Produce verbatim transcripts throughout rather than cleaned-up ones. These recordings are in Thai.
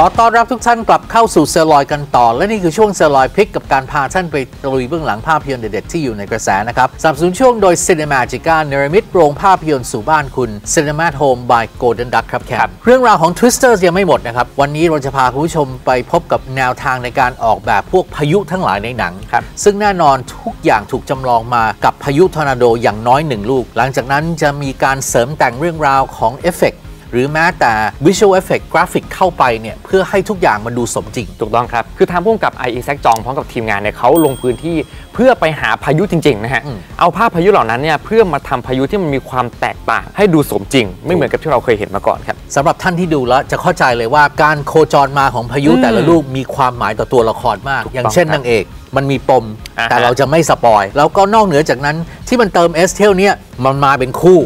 ขอต้อนรับทุกท่านกลับเข้าสู่เซอร์ลอยกันต่อและนี่คือช่วงเซอร์ลอยพลิกกับการพาท่านไปตะลุยเบื้องหลังภาพยนตร์เด็ดๆที่อยู่ในกระแสนะครับสนับสนุนช่วงโดย Cinemagica เนรมิตโรงภาพยนตร์สู่บ้านคุณ Cinema Home by Golden Duck ครับครับเรื่องราวของ Twisters ยังไม่หมดนะครับวันนี้เราจะพาคุณผู้ชมไปพบกับแนวทางในการออกแบบพวกพายุทั้งหลายในหนังครับซึ่งแน่นอนทุกอย่างถูกจำลองมากับพายุทอร์นาโดอย่างน้อยหนึ่งลูกหลังจากนั้นจะมีการเสริมแต่งเรื่องราวของเอฟเฟคหรือแม้แต่ Visual Effect Graphic เข้าไปเนี่ยเพื่อให้ทุกอย่างมันดูสมจริงถูกต้องครับคือทางผู้กำกับไอแซคจองพร้อมกับทีมงานเนี่ยเขาลงพื้นที่เพื่อไปหาพายุจริงๆนะฮะเอาภาพพายุเหล่านั้นเนี่ยเพื่อมาทำพายุที่มันมีความแตกต่างให้ดูสมจริงไม่เหมือนกับที่เราเคยเห็นมาก่อนครับสำหรับท่านที่ดูแล้วจะเข้าใจเลยว่าการโคจรมาของพายุแต่ละลูกมีความหมายต่อตัวละครมากอย่างเช่นนางเอกมันมีปมแต่เราจะไม่สปอยแล้วก็นอกเหนือจากนั้นที่มันเติม เอส เทลเนี่ยมันมาเป็นคู่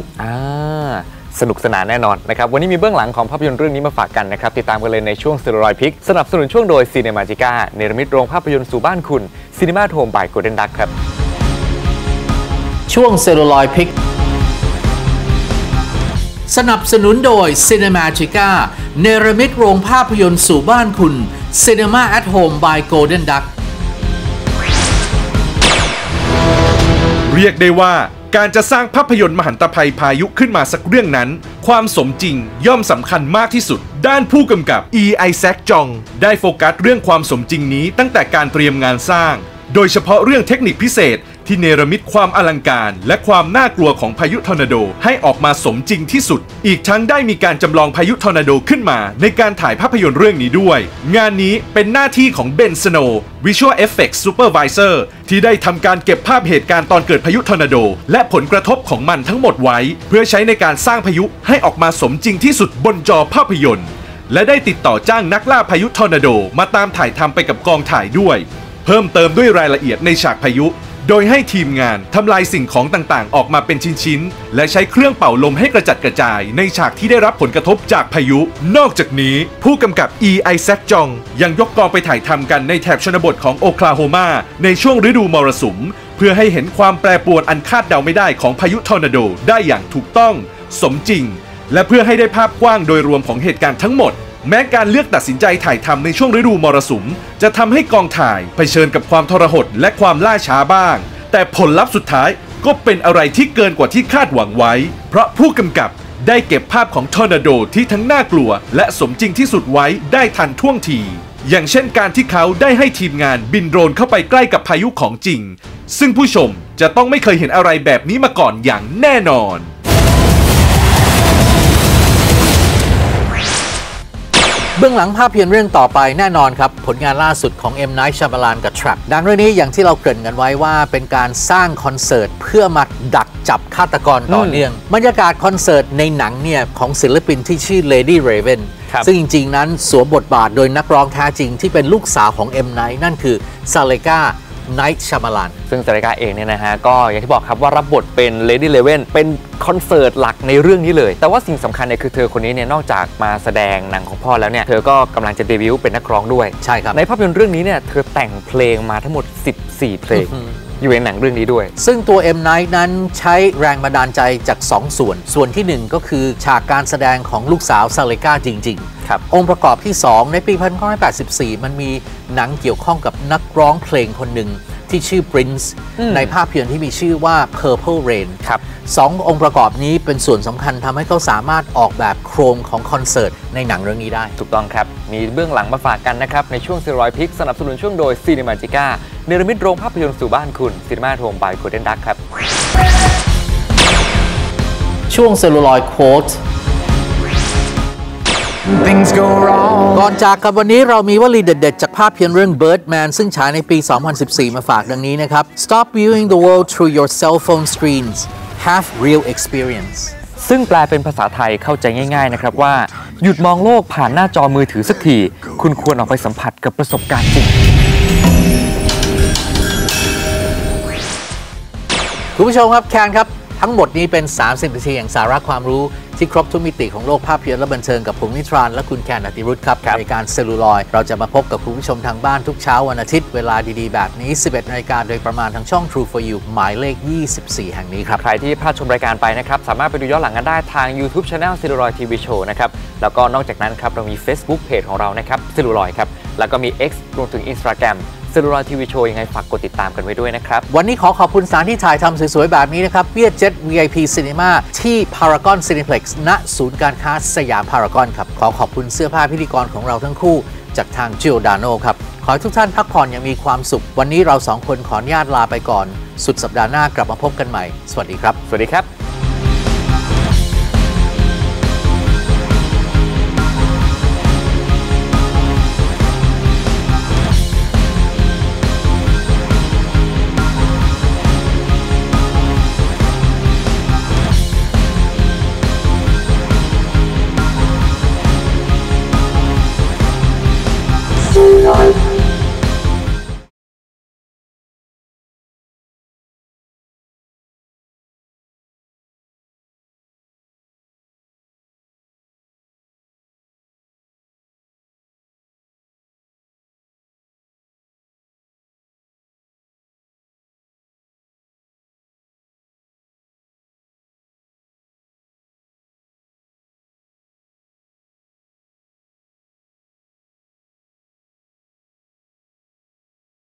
สนุกสนานแน่นอนนะครับวันนี้มีเบื้องหลังของภาพยนตร์เรื่องนี้มาฝากกันนะครับติดตามกันเลยในช่วงเซอร์ลอยพลิกสนับสนุนช่วงโดย Cinemagica เนรมิตโรงภาพยนตร์สู่บ้านคุณ Cinema Home by Golden Duck ครับช่วงเซอร์ลอยพลิกสนับสนุนโดย Cinemagica เนรมิตโรงภาพยนตร์สู่บ้านคุณ Cinema at Home by Golden Duck เรียกได้ว่าการจะสร้างภาพยนตร์มหันตภัยพายุขึ้นมาสักเรื่องนั้นความสมจริงย่อมสำคัญมากที่สุดด้านผู้กำกับ อี ไอแซค จองได้โฟกัสเรื่องความสมจริงนี้ตั้งแต่การเตรียมงานสร้างโดยเฉพาะเรื่องเทคนิคพิเศษที่เนรมิตความอลังการและความน่ากลัวของพายุทอร์นาโดให้ออกมาสมจริงที่สุดอีกทั้งได้มีการจำลองพายุทอร์นาโดขึ้นมาในการถ่ายภาพยนตร์เรื่องนี้ด้วยงานนี้เป็นหน้าที่ของเบน สโนว์ Visual Effects Supervisor ที่ได้ทำการเก็บภาพเหตุการณ์ตอนเกิดพายุทอร์นาโดและผลกระทบของมันทั้งหมดไว้เพื่อใช้ในการสร้างพายุให้ออกมาสมจริงที่สุดบนจอภาพยนตร์และได้ติดต่อจ้างนักล่าพายุทอร์นาโดมาตามถ่ายทำไปกับกองถ่ายด้วยเพิ่มเติมด้วยรายละเอียดในฉากพายุโดยให้ทีมงานทำลายสิ่งของต่างๆออกมาเป็นชิ้นๆและใช้เครื่องเป่าลมให้กระจัดกระจายในฉากที่ได้รับผลกระทบจากพายุนอกจากนี้ผู้กำกับ อี ไอแซค จองยังยกกองไปถ่ายทำกันในแถบชนบทของโอคลาโฮมาในช่วงฤดูมรสุมเพื่อให้เห็นความแปรปรวนอันคาดเดาไม่ได้ของพายุทอร์นาโดได้อย่างถูกต้องสมจริงและเพื่อให้ได้ภาพกว้างโดยรวมของเหตุการณ์ทั้งหมดแม้การเลือกตัดสินใจถ่ายทำในช่วงฤดูมรสุมจะทำให้กองถ่ายเผชิญกับความทรหดและความล่าช้าบ้างแต่ผลลัพธ์สุดท้ายก็เป็นอะไรที่เกินกว่าที่คาดหวังไว้เพราะผู้กำกับได้เก็บภาพของทอร์นาโดที่ทั้งน่ากลัวและสมจริงที่สุดไว้ได้ทันท่วงทีอย่างเช่นการที่เขาได้ให้ทีมงานบินโดรนเข้าไปใกล้กับพายุของจริงซึ่งผู้ชมจะต้องไม่เคยเห็นอะไรแบบนี้มาก่อนอย่างแน่นอนเบื้องหลังภาพยนตร์เรื่องต่อไปแน่นอนครับผลงานล่าสุดของ เอ็ม Night Shyamalan กับ Track ดังเรื่องนี้อย่างที่เราเกริ่นกันไว้ว่าเป็นการสร้างคอนเสิร์ตเพื่อมาดักจับฆาตกรต่อเนื่องบรรยากาศคอนเสิร์ตในหนังเนี่ยของศิลปินที่ชื่อ Lady Raven ซึ่งจริงๆนั้นสวมบทบาทโดยนักร้องแท้จริงที่เป็นลูกสาวของ เอ็ม Night นั่นคือซาเลกาNight Shyamalan ซึ่งซาเลกาเองเนี่ยนะฮะก็อย่างที่บอกครับว่ารับบทเป็น Lady Raven เป็นคอนเสิร์ตหลักในเรื่องนี้เลยแต่ว่าสิ่งสำคัญเนี่ยคือเธอคนนี้เนี่ยนอกจากมาแสดงหนังของพ่อแล้วเนี่ยเธอก็กำลังจะเดบิวต์เป็นนักร้องด้วยใช่ครับในภาพยนตร์เรื่องนี้เนี่ยเธอแต่งเพลงมาทั้งหมดสิบสี่เพลงอยู่ในหนังเรื่องนี้ด้วยซึ่งตัว M. Night นั้นใช้แรงบันดาลใจจากสองส่วนส่วนที่หนึ่งก็คือฉากการแสดงของลูกสาวซาเลกาจริงๆครับองค์ประกอบที่สองในปีหนึ่งพันเก้าร้อยแปดสิบสี่มันมีหนังเกี่ยวข้องกับนักร้องเพลงคนหนึ่งที่ชื่อ Prince ในภาพยนตร์ที่มีชื่อว่า Purple Rain ครับสององค์ประกอบนี้เป็นส่วนสำคัญทำให้เขาสามารถออกแบบโครงของคอนเสิร์ตในหนังเรื่องนี้ได้ถูกต้องครับมีเบื้องหลังมาฝากกันนะครับในช่วงเซอร์ลอยพลิกสนับสนุนช่วงโดย Cinemagica เนรมิตโรงภาพยนตร์สู่บ้านคุณ Cinema Home by Golden Duck ครับช่วงเซอร์ลอยโค้ดก่อนจากกันวันนี้เรามีวลีเด็ดๆจากภาพยนตร์เรื่อง Birdman ซึ่งฉายในปี สองพันสิบสี่ มาฝากดังนี้นะครับ Stop viewing the world through your cell phone screens Have real experience ซึ่งแปลเป็นภาษาไทยเข้าใจง่ายๆนะครับว่าหยุดมองโลกผ่านหน้าจอมือถือสักทีคุณควรออกไปสัมผัสกับประสบการณ์จริงคุณผู้ชมครับแคนครับ ทั้งหมดนี้เป็นสามสิบนาทีอย่างสาระความรู้ที่ครบทุกมิติของโลกภาพยนตร์และบันเทิงกับผมนิทรานและคุณแคนอติรุตครับรายการเซลลูลอยด์เราจะมาพบกับคุณผู้ชมทางบ้านทุกเช้าวันอาทิตย์เวลาดีๆแบบนี้ สิบเอ็ด นาฬิกาโดยประมาณทางช่อง True for You หมายเลขยี่สิบสี่แห่งนี้ครับใครที่พลาดชมรายการไปนะครับสามารถไปดูย้อนหลังกันได้ทาง YouTube Channel เซลลูลอยด์ทีวีโชว์นะครับแล้วก็นอกจากนั้นครับเรามี Facebook Page ของเรานะครับเซลลูลอยด์ครับแล้วก็มี X รวมถึง Instagramเซลลูลอยด์ทีวีโชว์ยังไงฝากกดติดตามกันไว้ด้วยนะครับวันนี้ขอขอบคุณสถานที่ถ่ายทำสวยๆแบบนี้นะครับเวียดเจ็ต วี ไอ พี Cinema ที่ Paragon Cineplex ณศูนย์การค้าสยามพารากอนครับขอขอบคุณเสื้อผ้าพิธีกรของเราทั้งคู่จากทาง Giordano ครับขอทุกท่านพักผ่อนอย่างมีความสุขวันนี้เราสองคนขออนุญาตลาไปก่อนสุดสัปดาห์หน้ากลับมาพบกันใหม่สวัสดีครับสวัสดีครับ